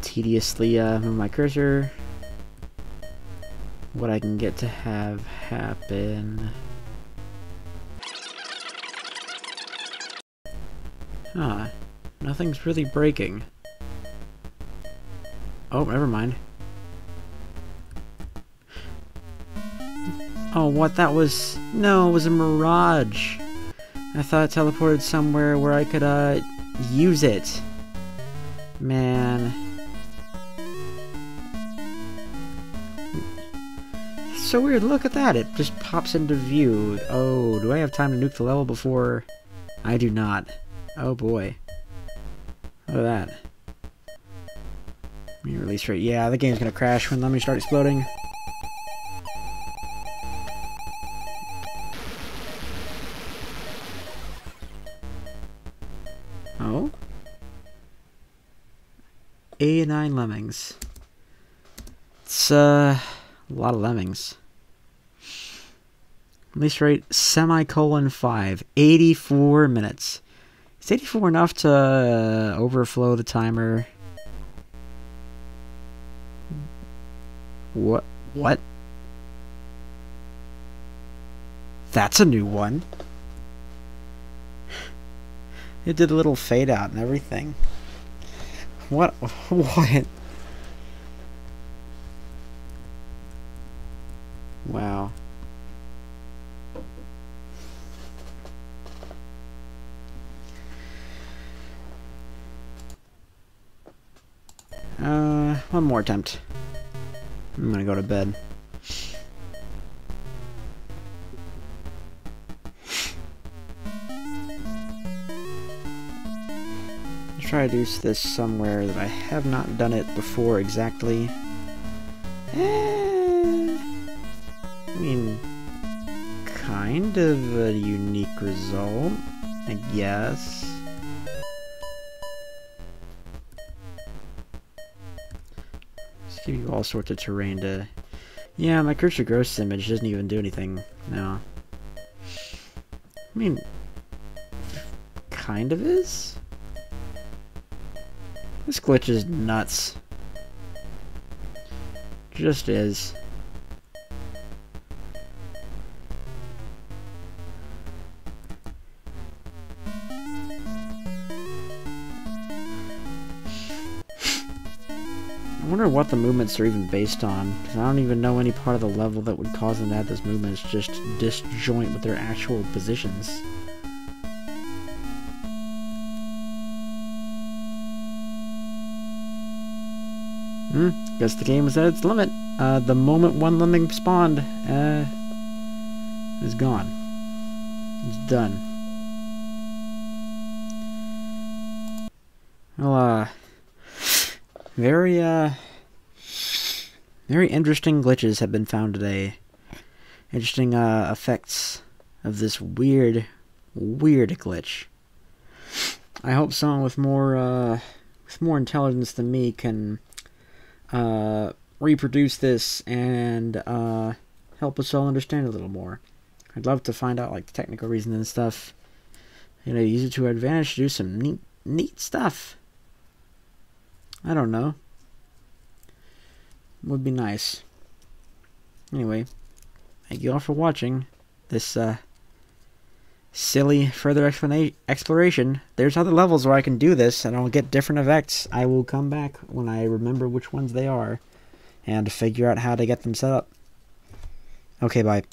Tediously uh, move my cursor. What I can get to have happen. Huh. Nothing's really breaking. Oh, never mind. Oh, what? That was... No, it was a mirage. I thought it teleported somewhere where I could, uh, use it. Man. It's so weird. Look at that. It just pops into view. Oh, do I have time to nuke the level before... I do not. Oh, boy. Look at that. Release rate. Yeah, the game's gonna crash when Lemmings start exploding. Oh? eighty-nine lemmings. It's, uh, a lot of lemmings. Release rate, semicolon five. eighty-four minutes. Is eighty-four enough to uh, overflow the timer? What? What? That's a new one. It did a little fade out and everything. What? What? Wow. Uh, one more attempt. I'm gonna go to bed. Let's try to do this somewhere that I have not done it before exactly. Eh, I mean, kind of a unique result, I guess. Give you all sorts of terrain to... Yeah, my Creature Ghost image doesn't even do anything now. I mean... Kind of is? This glitch is nuts. Just is. I wonder what the movements are even based on, because I don't even know any part of the level that would cause them to have those movements just disjoint with their actual positions. Hmm, guess the game was at its limit. Uh, the moment one lemming spawned, uh, is gone. It's done. Well, uh... Very, uh, very interesting glitches have been found today. Interesting, uh, effects of this weird, weird glitch. I hope someone with more, uh, with more intelligence than me can, uh, reproduce this and, uh, help us all understand a little more. I'd love to find out, like, the technical reasons and stuff. You know, use it to our advantage to do some neat, neat stuff. I don't know. Would be nice. Anyway, thank you all for watching this uh, silly further explana exploration. There's other levels where I can do this and I'll get different effects. I will come back when I remember which ones they are and figure out how to get them set up. Okay, bye.